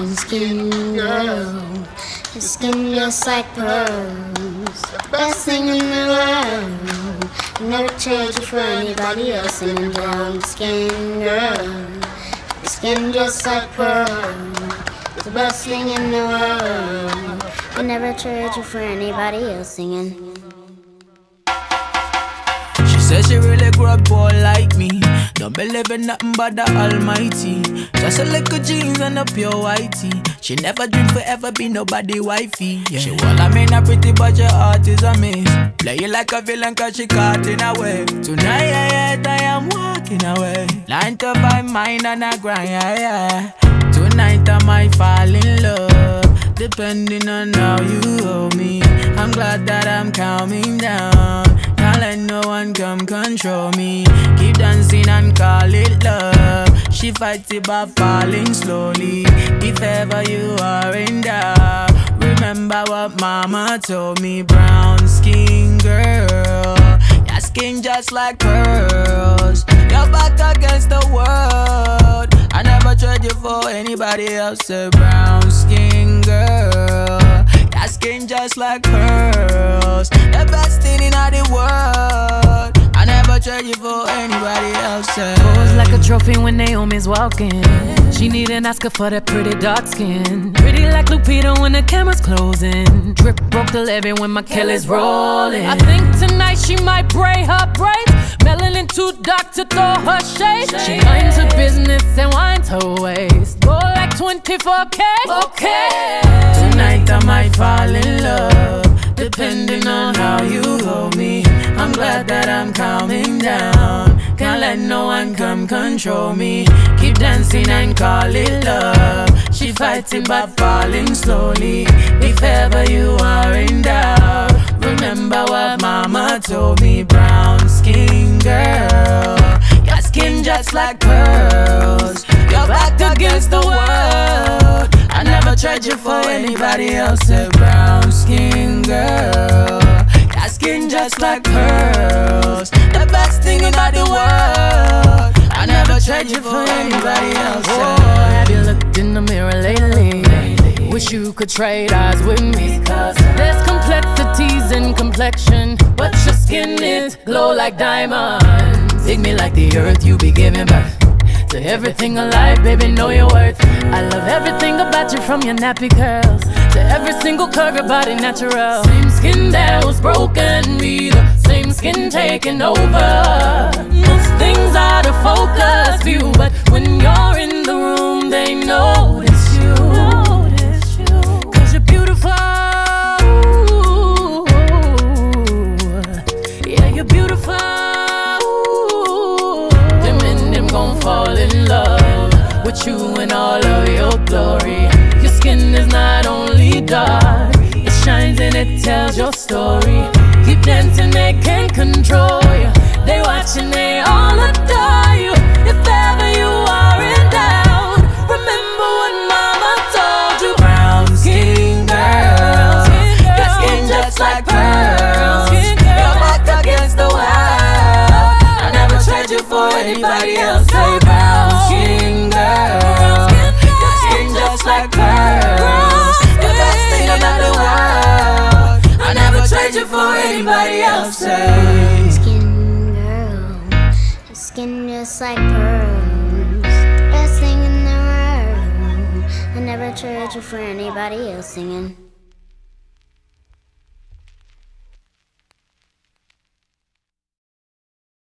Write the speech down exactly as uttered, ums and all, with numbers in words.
brown skin girl, your skin just like pearls, the best thing in the world. You never change it for anybody else. And your brown skin girl, your skin just like pearls, the best thing in the world. You never change it for anybody else. Singing. She says she really grew up poor like me. Don't believe in nothing but the Almighty. Just a little jeans and a pure whitey. She never dreamed forever be nobody wifey. Yeah. She wanna I mean a pretty but your heart is a miss. Play you like a villain cause she caught in a way. Tonight I, I, I am walking away. Nine to five mine and I grind. Yeah, yeah. Tonight I might fall in love, depending on how you hold me. I'm glad that I'm calming down. Can't let no one come control me. Keep dancing and call it love. She fights it by falling slowly. If ever you are in doubt, remember what mama told me. Brown skin girl, your skin just like pearls, your back against the world. I never tried you for anybody else. A brown skin girl, your skin just like pearls, the best thing in all the world. I never tried you for anybody else. Pose like a trophy when Naomi's walking. She need an Oscar for that pretty dark skin. Pretty like Lupita when the camera's closing. Drip broke the levee when my Kelly's rolling. I think tonight she might braid her braids. Melanin too dark to throw her shade. She minds her business and winds her waist. Go like twenty-four K. Okay. Tonight I might fall in love, depending on how you hold me. I'm glad that I'm calming down. Can't let no one come control me. Keep dancing and call it love. She fighting but falling slowly. If ever you are in doubt, remember what mama told me. Brown skin girl, your skin just like pearls, your back against the world. I never tried you for anybody else. A brown skin girl, your skin just like pearls, the best thing about the world. I never tried you for anybody else. Oh, have you looked in the mirror lately? lately. Wish you could trade eyes with me. Because there's complexities in complexion, but your skin is glow like diamonds. Dig me like the earth, you be giving birth to everything alive, baby, know your worth. I love everything about you, from your nappy curls to every single curve, your body natural. Same skin that was broken, be the same skin taking over. Most things out of focus view, but when you're in the room, they notice you. Cause you're beautiful. Yeah, you're beautiful. Them and them gon' fall in love with you in all of your glory. Your skin is not only dark, it shines and it tells your story. Keep dancing, they can't control you. They watch and they all adore you. If ever you are in doubt, remember what mama told you. Brown skin girl, your skin just like pearls, your back against the world. I never tried you for anybody else. Say brown skin girl, your skin just like pearls, the best thing about the world. I never tried you for anybody else. Say skin just like pearls, best thing in the world. I never tried you for anybody else. Singing.